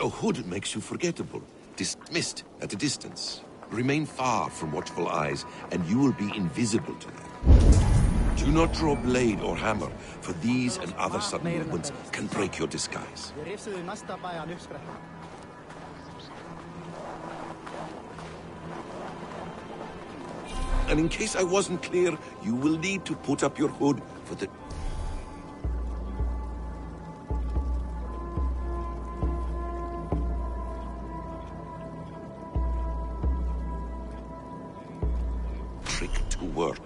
A hood makes you forgettable, dismissed at a distance. Remain far from watchful eyes, and you will be invisible to them. Do not draw blade or hammer, for these and other sudden movements can break your disguise. And in case I wasn't clear, you will need to put up your hood for the... trick to work.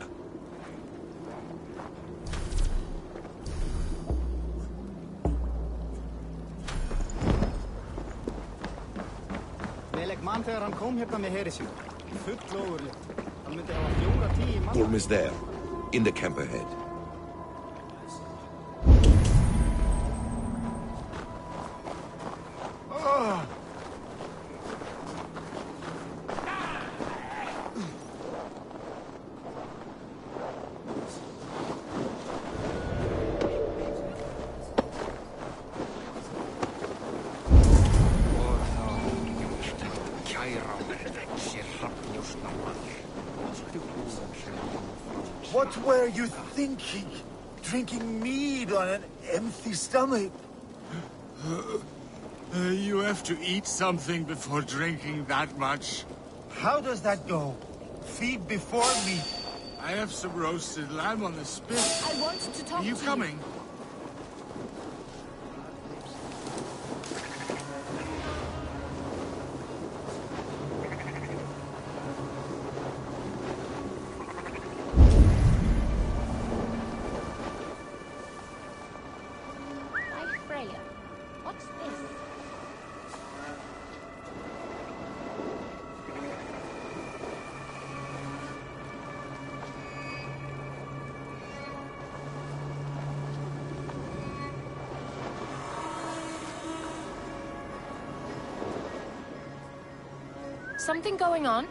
Gorm is there, in the camp ahead. What were you thinking? Drinking mead on an empty stomach? You have to eat something before drinking that much. How does that go? Feed before me. I have some roasted lamb on a spit. I want to talk to you. Are you coming? Something going on?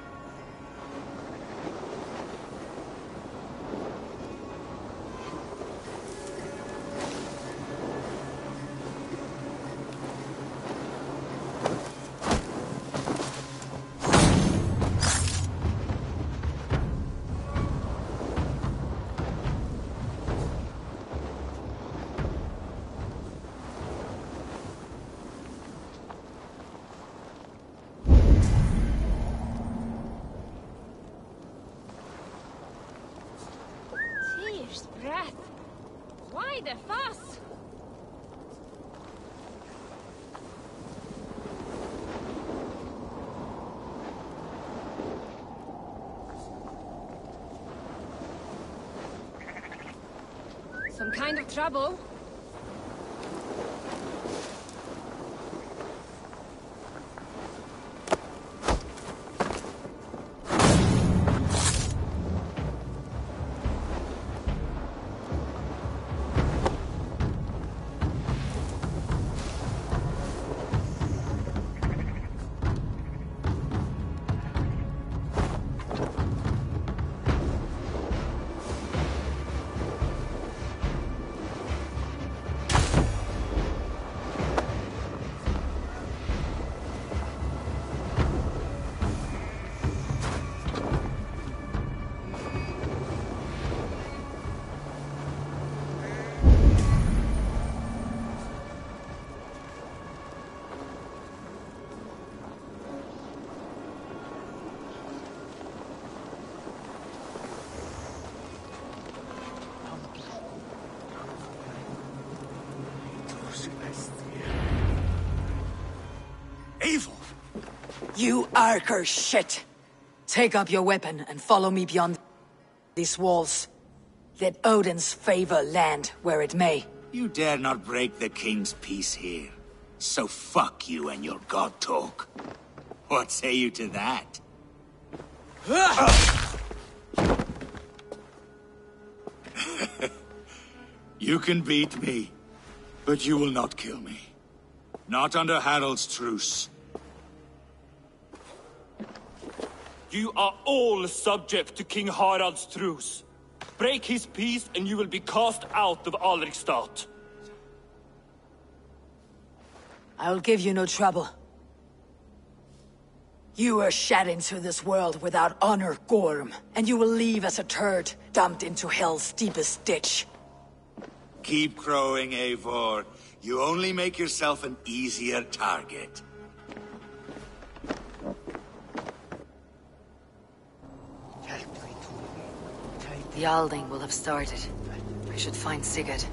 Some kind of trouble. You are cursed shit! Take up your weapon and follow me beyond these walls. Let Odin's favor land where it may. You dare not break the king's peace here. So fuck you and your god talk. What say you to that? You can beat me, but you will not kill me. Not under Harald's truce. You are all subject to King Harald's truce. Break his peace and you will be cast out of Alrichstadt. I'll give you no trouble. You are shedding through this world without honor, Gorm, and you will leave as a turd, dumped into hell's deepest ditch. Keep crowing, Eivor. You only make yourself an easier target. The Alving will have started. I should find Sigurd.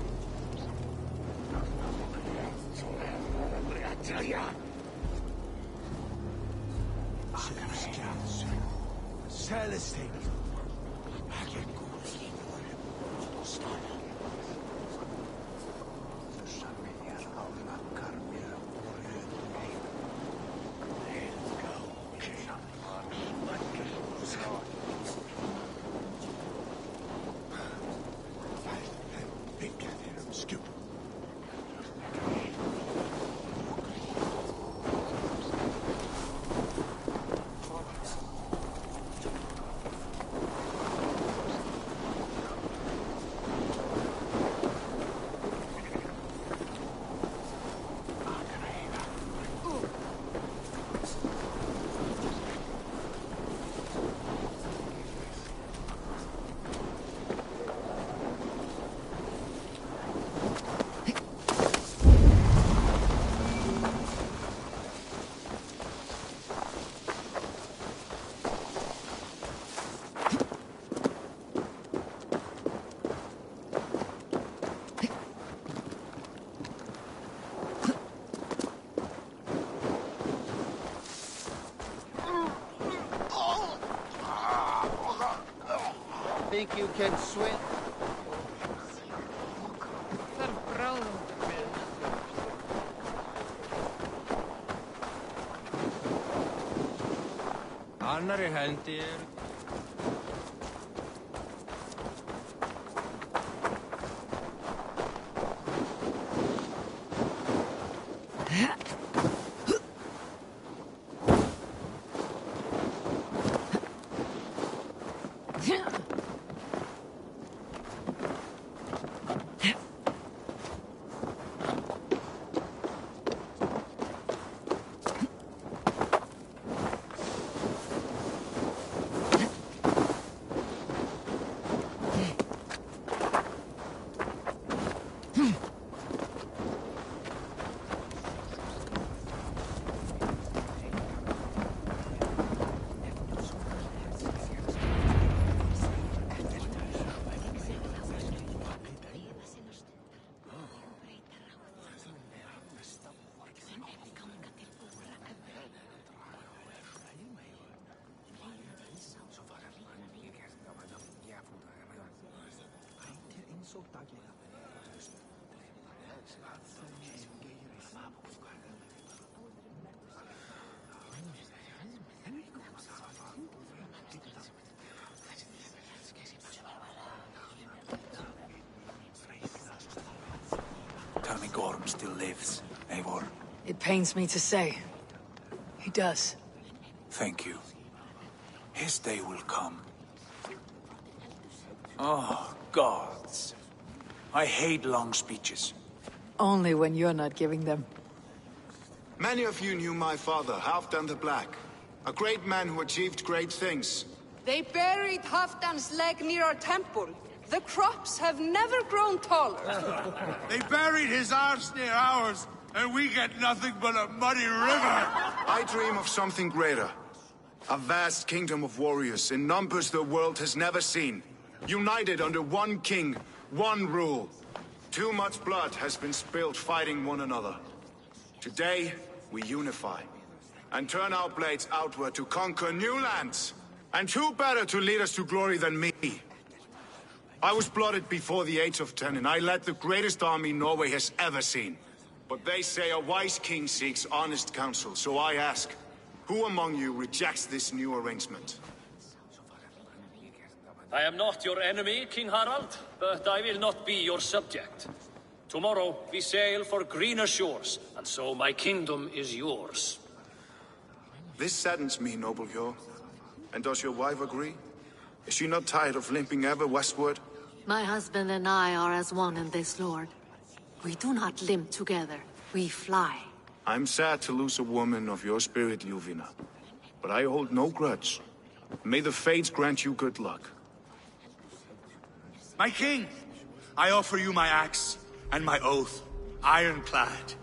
Think you can swim? Another hand here. Tell me Gorm still lives, Eivor. It pains me to say. He does. Thank you. His day will come. Oh, gods. I hate long speeches. Only when you're not giving them. Many of you knew my father, Halfdan the Black. A great man who achieved great things. They buried Halfdan's leg near our temple. The crops have never grown taller. They buried his arms near ours, and we get nothing but a muddy river. I dream of something greater. A vast kingdom of warriors in numbers the world has never seen. United under one king, one rule. Too much blood has been spilled fighting one another. Today, we unify and turn our blades outward to conquer new lands. And who better to lead us to glory than me? I was blooded before the age of 10, and I led the greatest army Norway has ever seen. But they say a wise king seeks honest counsel, so I ask, who among you rejects this new arrangement? I am not your enemy, King Harald, but I will not be your subject. Tomorrow we sail for greener shores, and so my kingdom is yours. This saddens me, noble Hjor. And does your wife agree? Is she not tired of limping ever westward? My husband and I are as one in this, Lord. We do not limp together, we fly. I'm sad to lose a woman of your spirit, Ljuvina, but I hold no grudge. May the fates grant you good luck. My king, I offer you my axe and my oath, ironclad.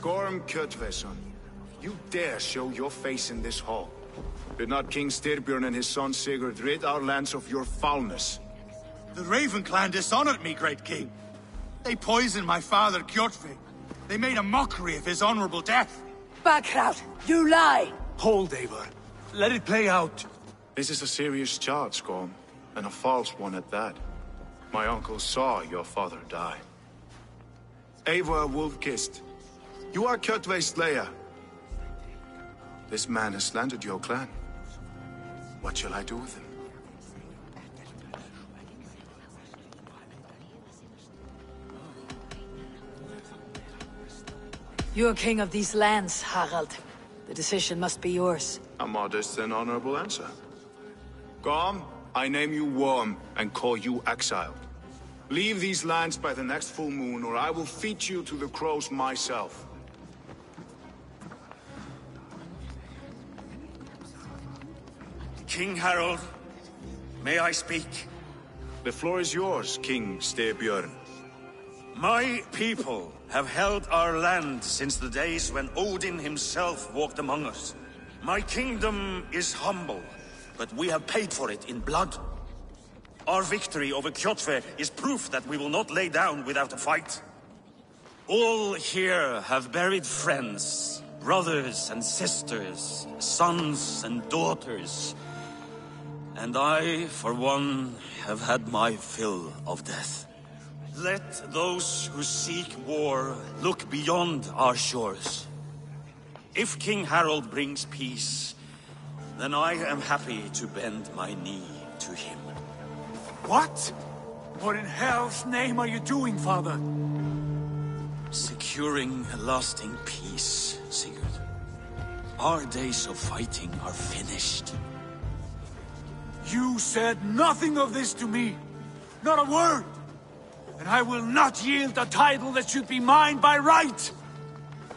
Gorm Kjotveson, you dare show your face in this hall. Did not King Styrbjorn and his son Sigurd rid our lands of your foulness? The Raven Clan dishonored me, great king. They poisoned my father Kjotve. They made a mockery of his honorable death. Background, you lie! Hold, Eivor. Let it play out. This is a serious charge, Gorm, and a false one at that. My uncle saw your father die. Eivor Wulfkist, you are Kjotve's slayer. This man has slandered your clan. What shall I do with him? You are king of these lands, Harald. The decision must be yours. A modest and honorable answer. Gorm, I name you Worm and call you exiled. Leave these lands by the next full moon, or I will feed you to the crows myself. King Harald, may I speak? The floor is yours, King Styrbjorn. My people have held our land since the days when Odin himself walked among us. My kingdom is humble, but we have paid for it in blood. Our victory over Kjotve is proof that we will not lay down without a fight. All here have buried friends, brothers and sisters, sons and daughters. And I, for one, have had my fill of death. Let those who seek war look beyond our shores. If King Harald brings peace, then I am happy to bend my knee to him. What? What in hell's name are you doing, father? Securing a lasting peace, Sigurd. Our days of fighting are finished. You said nothing of this to me. Not a word. And I will not yield a title that should be mine by right!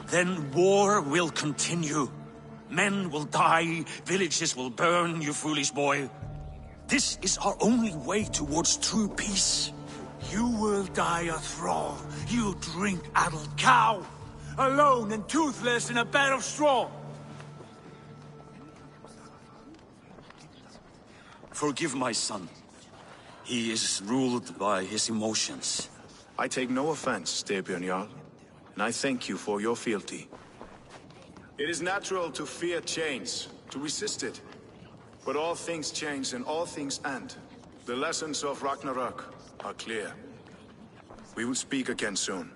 Then war will continue. Men will die, villages will burn, you foolish boy. This is our only way towards true peace. You will die a thrall, you drink-addled cow! Alone and toothless in a bed of straw! Forgive my son. He is ruled by his emotions. I take no offense, Styrbjorn Jarl, and I thank you for your fealty. It is natural to fear change, to resist it. But all things change and all things end. The lessons of Ragnarok are clear. We will speak again soon.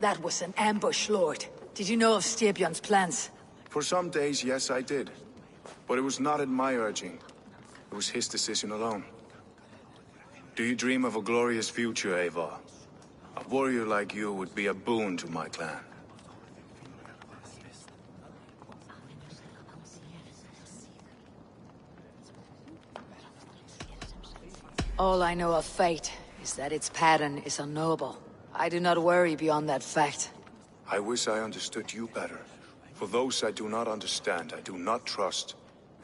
That was an ambush, Lord. Did you know of Styrbjorn's plans? For some days, yes, I did. But it was not at my urging. It was his decision alone. Do you dream of a glorious future, Eivor? A warrior like you would be a boon to my clan. All I know of fate is that its pattern is unknowable. I do not worry beyond that fact. I wish I understood you better. For those I do not understand, I do not trust,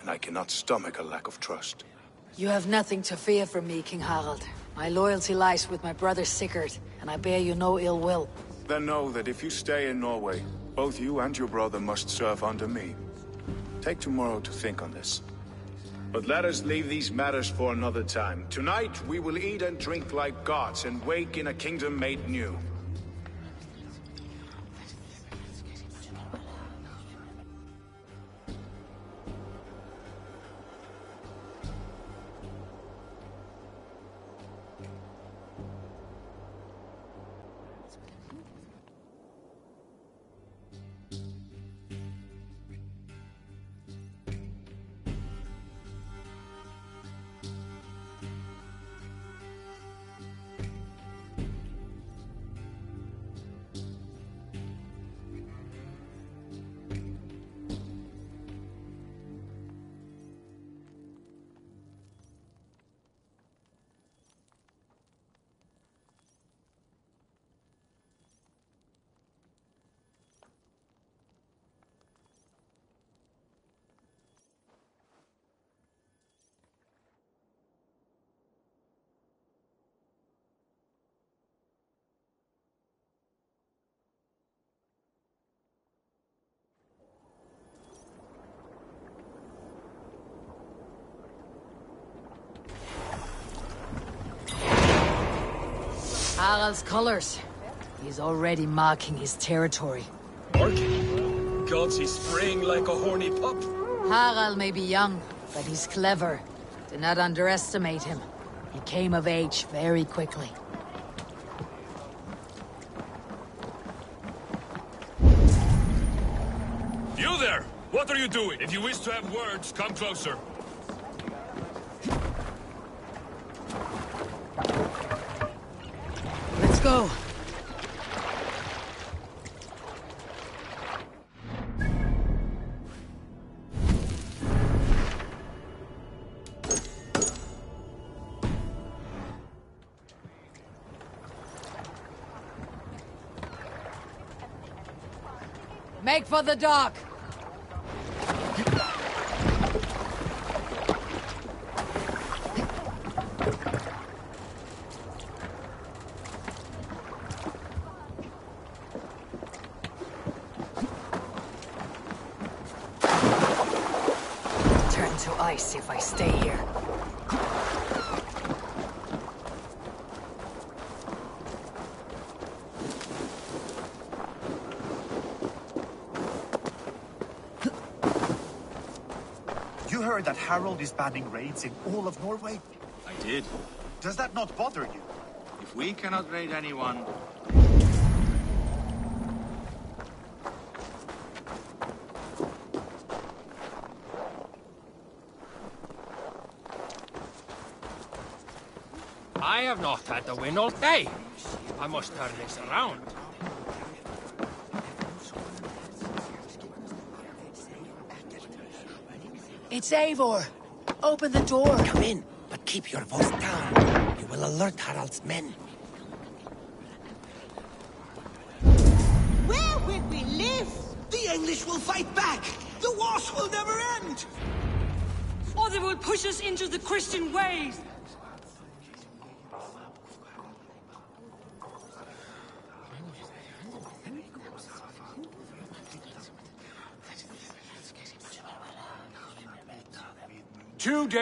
and I cannot stomach a lack of trust. You have nothing to fear from me, King Harald. My loyalty lies with my brother Sigurd, and I bear you no ill will. Then know that if you stay in Norway, both you and your brother must serve under me. Take tomorrow to think on this. But let us leave these matters for another time. Tonight, we will eat and drink like gods, and wake in a kingdom made new. Harald's colors. He's already marking his territory. Marking? Gods, he's spraying like a horny pup. Harald may be young, but he's clever. Do not underestimate him. He came of age very quickly. You there! What are you doing? If you wish to have words, come closer. Let's go! Make for the dock! That Harald is banning raids in all of Norway? I did. Does that not bother you? If we cannot raid anyone... I have not had the wind all day. I must turn this around. It's Eivor! Open the door! Come in, but keep your voice down. You will alert Harald's men. Where will we live? The English will fight back! The wars will never end! Or they will push us into the Christian ways!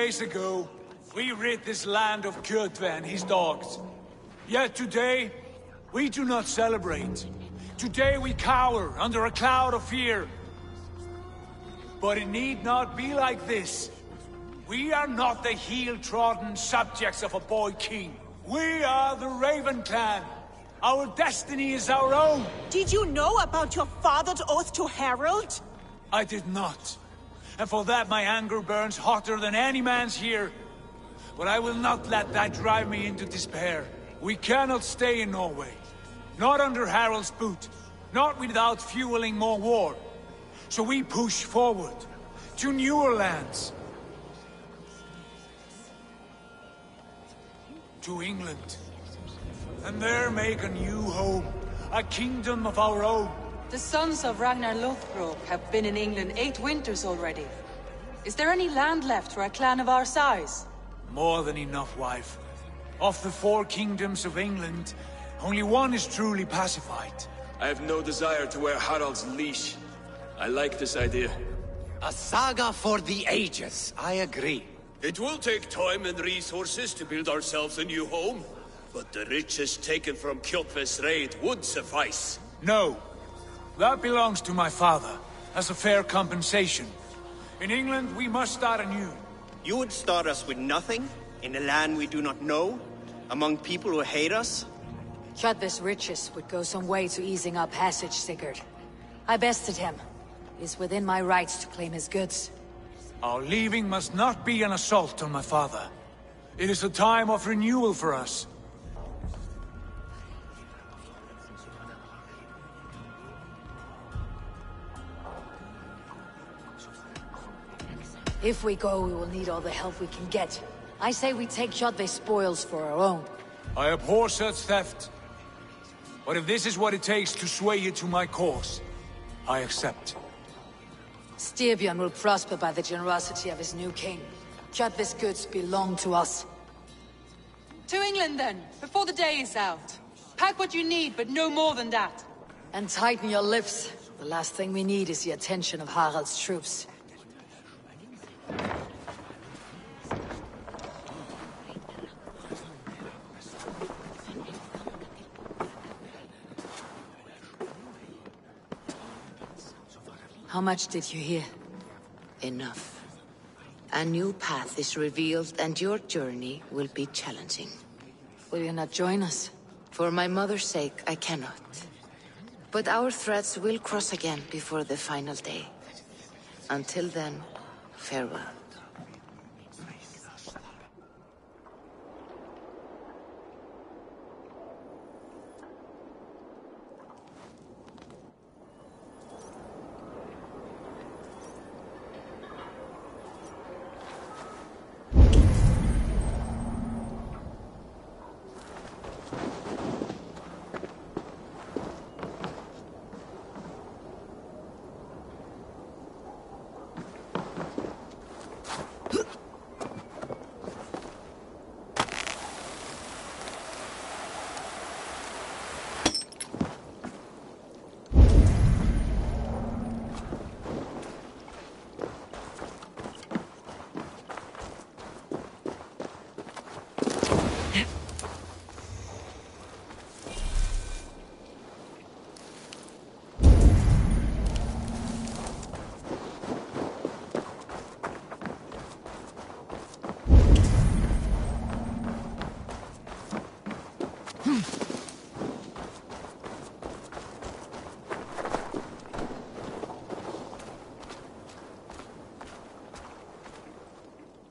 Days ago, we rid this land of Kjotve and his dogs. Yet today, we do not celebrate. Today we cower under a cloud of fear. But it need not be like this. We are not the heel-trodden subjects of a boy king. We are the Raven Clan. Our destiny is our own. Did you know about your father's oath to Harald? I did not. And for that my anger burns hotter than any man's here. But I will not let that drive me into despair. We cannot stay in Norway. Not under Harald's boot. Not without fueling more war. So we push forward. To newer lands. To England. And there make a new home. A kingdom of our own. The Sons of Ragnar Lothbrok have been in England 8 winters already. Is there any land left for a clan of our size? More than enough, wife. Of the 4 kingdoms of England, only one is truly pacified. I have no desire to wear Harald's leash. I like this idea. A saga for the ages, I agree. It will take time and resources to build ourselves a new home, but the riches taken from Kjotve's raid would suffice. No. That belongs to my father, as a fair compensation. In England, we must start anew. You would start us with nothing? In a land we do not know? Among people who hate us? Kjotve's riches would go some way to easing our passage, Sigurd. I bested him. It is within my rights to claim his goods. Our leaving must not be an assault on my father. It is a time of renewal for us. If we go, we will need all the help we can get. I say we take Kjotve's spoils for our own. I abhor such theft. But if this is what it takes to sway you to my cause, I accept. Styrbjorn will prosper by the generosity of his new king. Kjotve's goods belong to us. To England then, before the day is out. Pack what you need, but no more than that. And tighten your lips. The last thing we need is the attention of Harald's troops. How much did you hear? Enough. A new path is revealed, and your journey will be challenging. Will you not join us? For my mother's sake, I cannot. But our threads will cross again before the final day. Until then, farewell.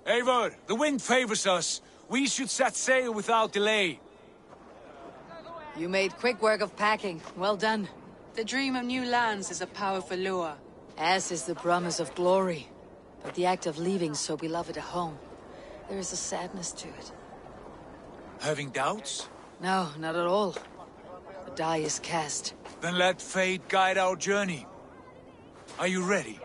Eivor, the wind favors us. We should set sail without delay. You made quick work of packing. Well done. The dream of new lands is a powerful lure. As is the promise of glory. But the act of leaving so beloved a home, there is a sadness to it. Having doubts? No, not at all. The die is cast. Then let fate guide our journey. Are you ready?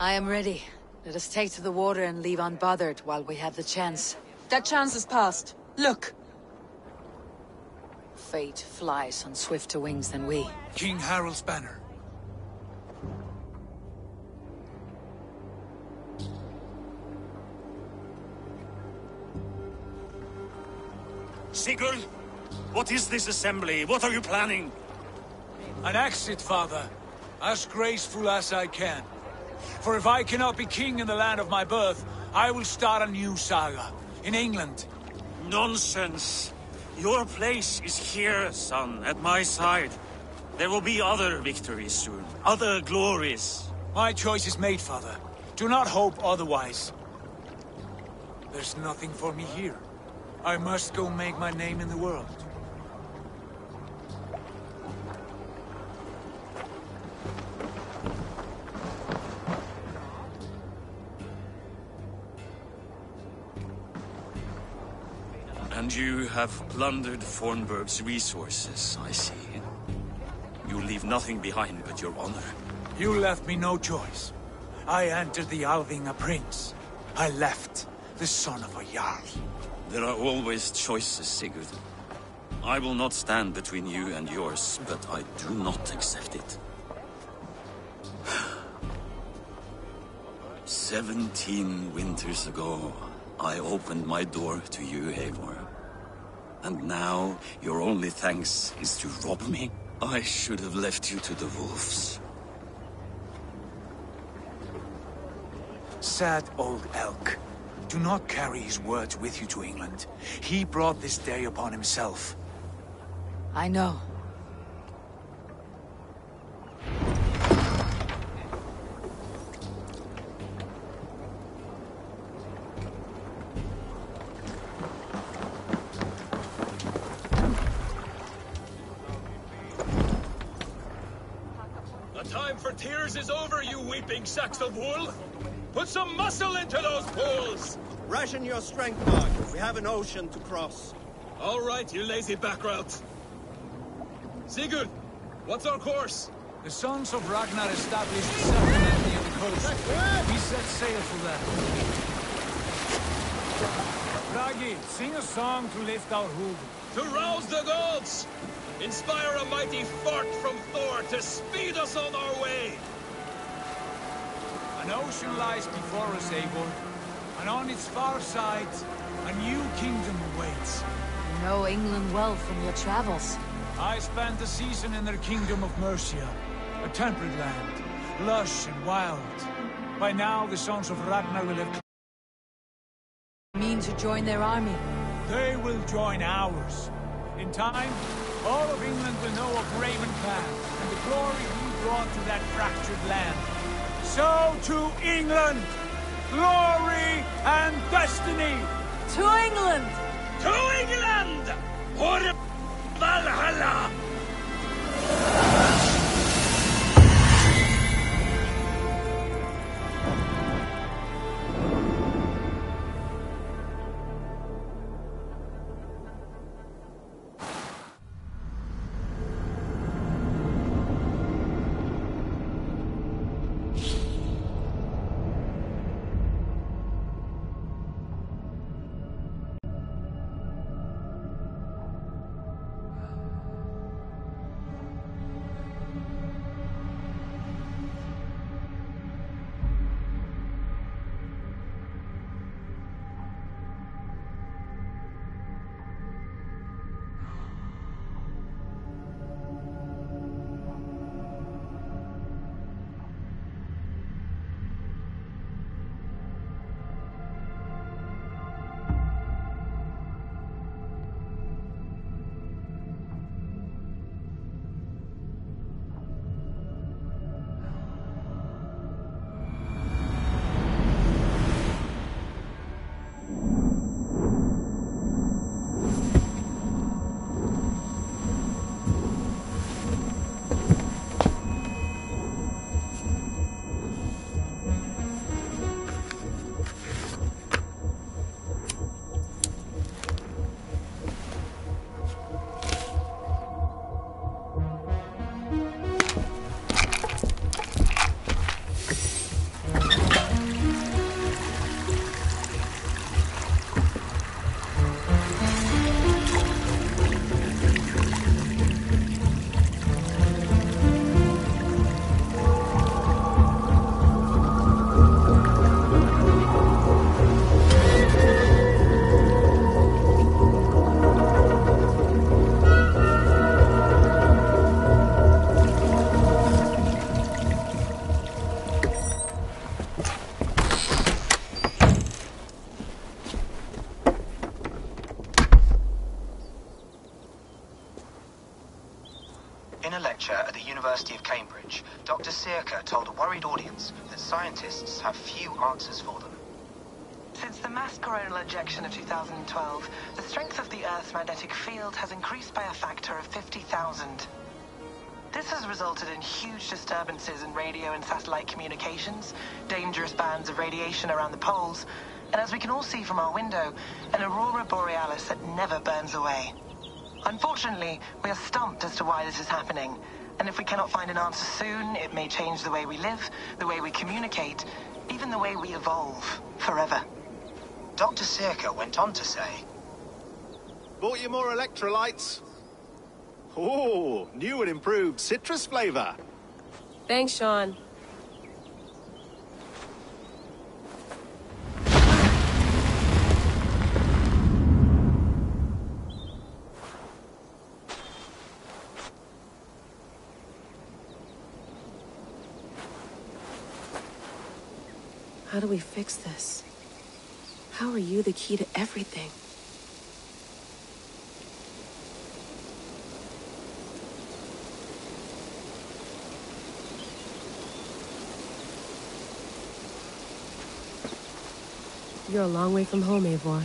I am ready. Let us take to the water and leave unbothered while we have the chance. That chance is past. Look! Fate flies on swifter wings than we. King Harald's banner. Sigurd! What is this assembly? What are you planning? An exit, father. As graceful as I can. For if I cannot be king in the land of my birth, I will start a new saga, in England. Nonsense! Your place is here, son, at my side. There will be other victories soon, other glories. My choice is made, father. Do not hope otherwise. There's nothing for me here. I must go make my name in the world. And you have plundered Fornberg's resources, I see. You leave nothing behind but your honor. You left me no choice. I entered the Alving a prince. I left the son of a Jarl. There are always choices, Sigurd. I will not stand between you and yours, but I do not accept it. 17 winters ago, I opened my door to you, Eivor. And now, your only thanks is to rob me? I should have left you to the wolves. Sad old elk. Do not carry his words with you to England. He brought this day upon himself. I know. Sacks of wool? Put some muscle into those pools! Ration your strength, Mark. We have an ocean to cross. All right, you lazy backroutes. Sigurd, what's our course? The Sons of Ragnar established settlement near the coast. We set sail for them. Bragi, sing a song to lift our hood. To rouse the gods! Inspire a mighty fart from Thor to speed us on our way! An ocean lies before us, Eivor, and on its far side, a new kingdom awaits. You know England well from your travels. I spent the season in their kingdom of Mercia, a temperate land, lush and wild. By now, the Sons of Ragnar will have mean to join their army. They will join ours. In time, all of England will know of Raven Clan and the glory we brought to that fractured land. So to England! Glory and destiny! To England! To England! Or Valhalla! Dr. Sirka told a worried audience that scientists have few answers for them. Since the mass coronal ejection of 2012, the strength of the Earth's magnetic field has increased by a factor of 50,000. This has resulted in huge disturbances in radio and satellite communications, dangerous bands of radiation around the poles, and as we can all see from our window, an aurora borealis that never burns away. Unfortunately, we are stumped as to why this is happening. And if we cannot find an answer soon, it may change the way we live, the way we communicate, even the way we evolve, forever. Dr. Sirka went on to say... Bought you more electrolytes? Oh, new and improved citrus flavor. Thanks, Sean. How do we fix this? How are you the key to everything? You're a long way from home, Eivor.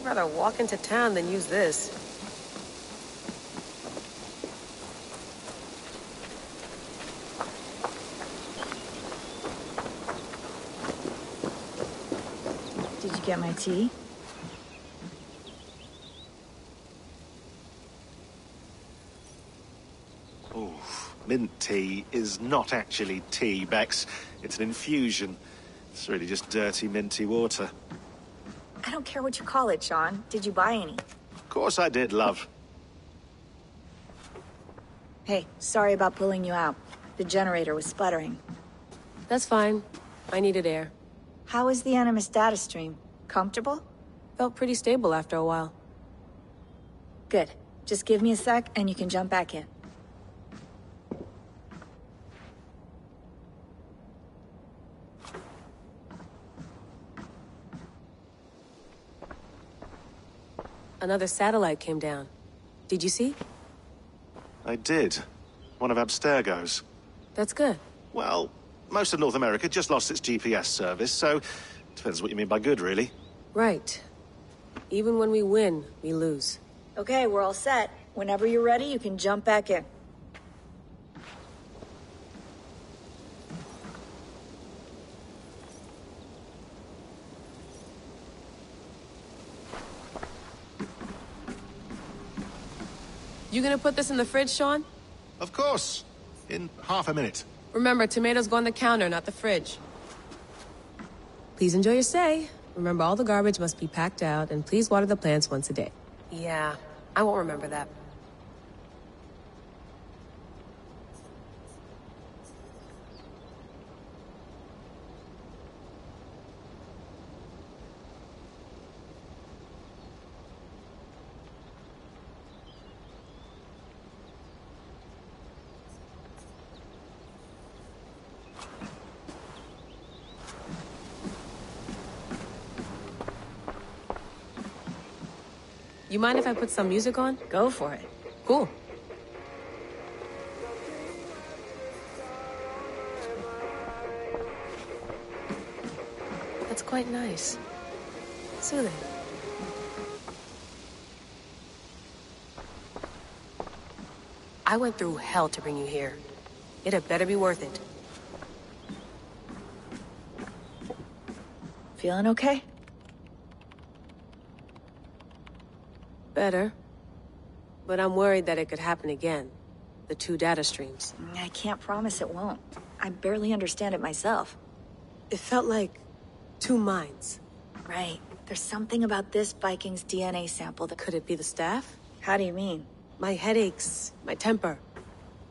I'd rather walk into town than use this. get my tea? Oof. Mint tea is not actually tea, Bex. It's an infusion. It's really just dirty, minty water. I don't care what you call it, Sean. Did you buy any? Of course I did, love. Hey, sorry about pulling you out. The generator was sputtering. That's fine. I needed air. How is the Animus data stream? Comfortable? Felt pretty stable after a while. Good. Just give me a sec and you can jump back in. Another satellite came down. Did you see? I did. One of Abstergo's. That's good. Well, most of North America just lost its GPS service, so depends what you mean by good, really. Right. Even when we win, we lose. Okay, we're all set. Whenever you're ready, you can jump back in. You gonna put this in the fridge, Sean? Of course. In half a minute. Remember, tomatoes go on the counter, not the fridge. Please enjoy your stay. Remember, all the garbage must be packed out, and please water the plants once a day. Yeah, I won't remember that. You mind if I put some music on? Go for it. Cool. That's quite nice. Soothing. I went through hell to bring you here. It had better be worth it. Feeling okay? Better. But I'm worried that it could happen again. The two data streams. I can't promise it won't. I barely understand it myself. It felt like two minds. Right. There's something about this Viking's DNA sample that... Could it be the staff? How do you mean? My headaches, my temper.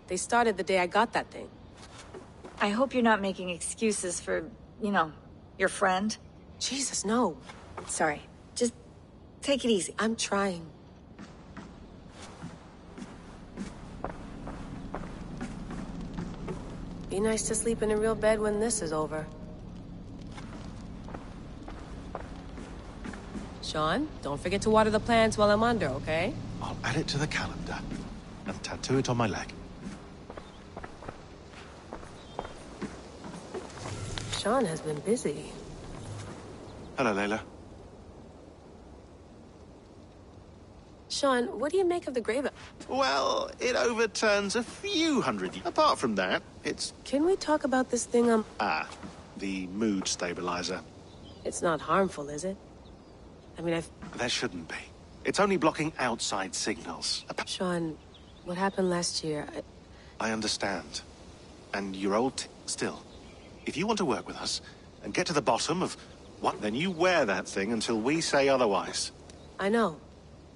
They started the day I got that thing. I hope you're not making excuses for, you know, your friend. Jesus, no. Sorry. Just take it easy. I'm trying. Be nice to sleep in a real bed when this is over. Sean, don't forget to water the plants while I'm under, okay? I'll add it to the calendar and tattoo it on my leg. Sean has been busy. Hello, Layla. Sean, what do you make of the graveyard? Well, it overturns a few hundred years. Apart from that, it's... Can we talk about this thing on... Ah, the mood stabilizer. It's not harmful, is it? I mean, I've... There shouldn't be. It's only blocking outside signals. Sean, what happened last year? I understand. And you're old still. If you want to work with us and get to the bottom of what, then you wear that thing until we say otherwise. I know.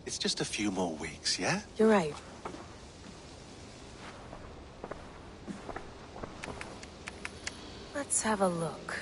It's just a few more weeks, yeah? You're right. Let's have a look.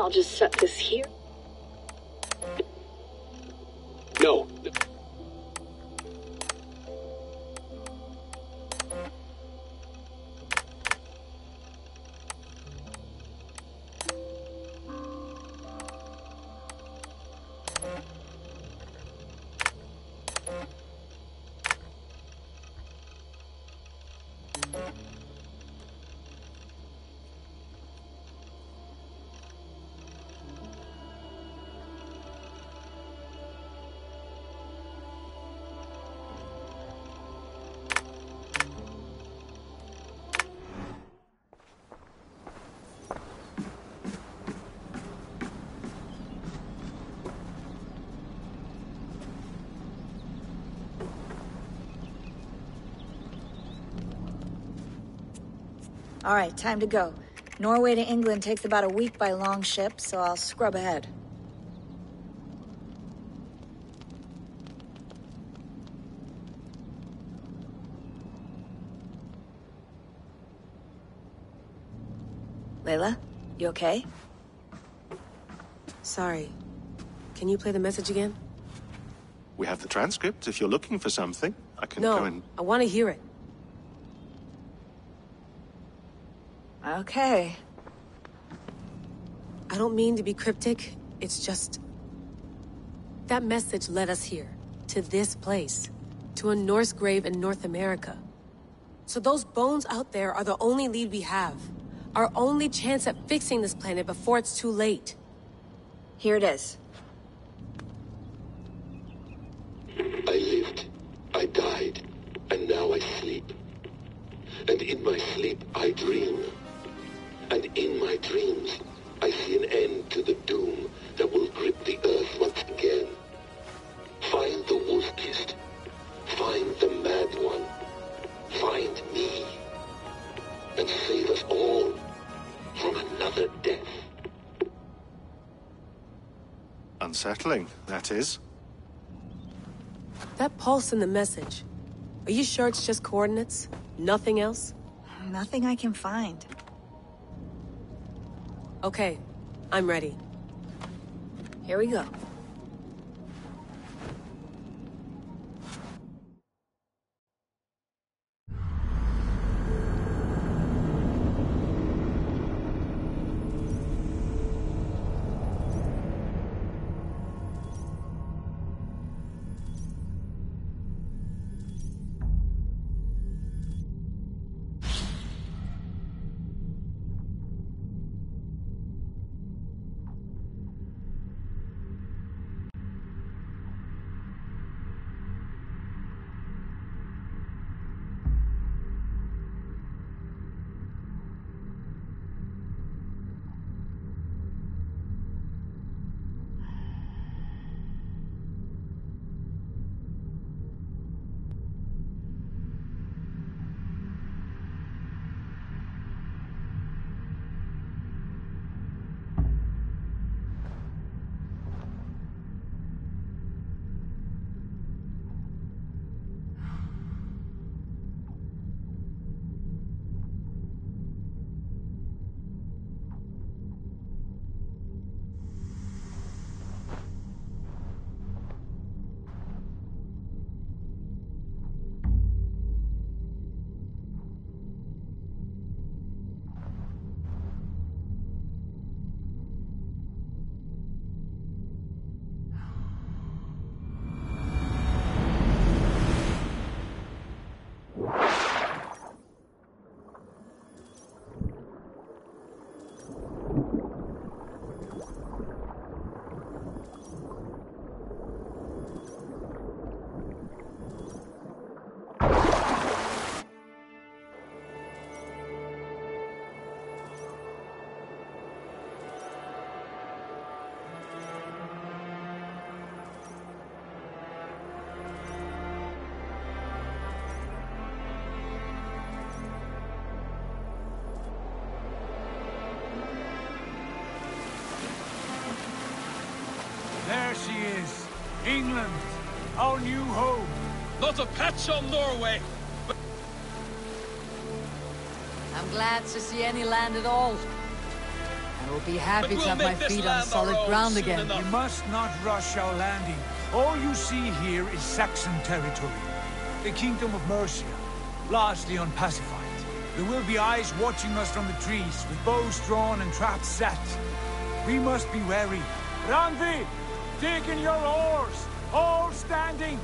I'll just set this here. No. All right, time to go. Norway to England takes about a week by long ship, so I'll scrub ahead. Layla, you okay? Sorry. Can you play the message again? We have the transcript. If you're looking for something, I can go and... No, I want to hear it. Okay. I don't mean to be cryptic, it's just... That message led us here, to this place, to a Norse grave in North America. So those bones out there are the only lead we have. Our only chance at fixing this planet before it's too late. Here it is. I lived, I died, and now I sleep. And in my sleep I dream. And in my dreams, I see an end to the doom that will grip the earth once again. Find the Wulfkist. Find the Mad One. Find me. And save us all from another death. Unsettling, that is. That pulse in the message. Are you sure it's just coordinates? Nothing else? Nothing I can find. Okay, I'm ready. Here we go. she is. England, our new home. Not a patch on Norway. But I'm glad to see any land at all. I will be happy to have my feet on solid ground again. You must not rush our landing. All you see here is Saxon territory. The Kingdom of Mercia, largely unpacified. There will be eyes watching us from the trees, with bows drawn and traps set. We must be wary. Randvi, dig in your oars! All standing!